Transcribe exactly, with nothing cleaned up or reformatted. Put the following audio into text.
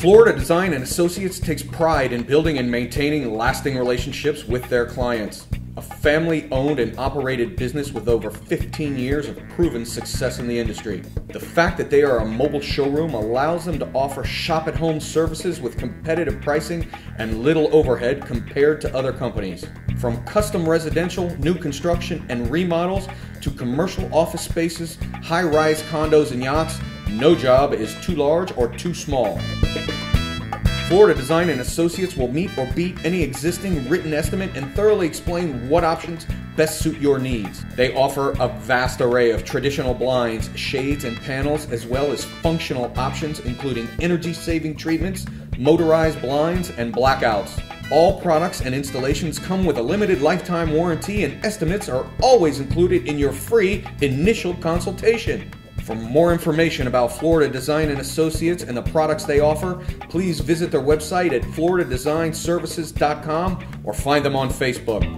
Florida Design and Associates takes pride in building and maintaining lasting relationships with their clients. A family-owned and operated business with over fifteen years of proven success in the industry. The fact that they are a mobile showroom allows them to offer shop-at-home services with competitive pricing and little overhead compared to other companies. From custom residential, new construction, and remodels to commercial office spaces, high-rise condos and yachts, no job is too large or too small. Florida Design and Associates will meet or beat any existing written estimate and thoroughly explain what options best suit your needs. They offer a vast array of traditional blinds, shades, and panels, as well as functional options including energy-saving treatments, motorized blinds, and blackouts. All products and installations come with a limited lifetime warranty, and estimates are always included in your free initial consultation. For more information about Florida Design and Associates and the products they offer, please visit their website at Florida Design Services dot com or find them on Facebook.